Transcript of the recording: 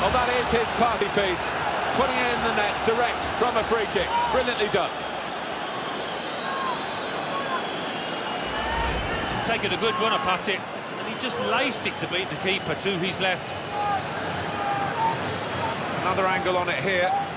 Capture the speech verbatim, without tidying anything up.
Well, that is his party piece, putting it in the net direct from a free kick. Brilliantly done. He's taken a good run up at it, and he's just laced it to beat the keeper to his left. Another angle on it here.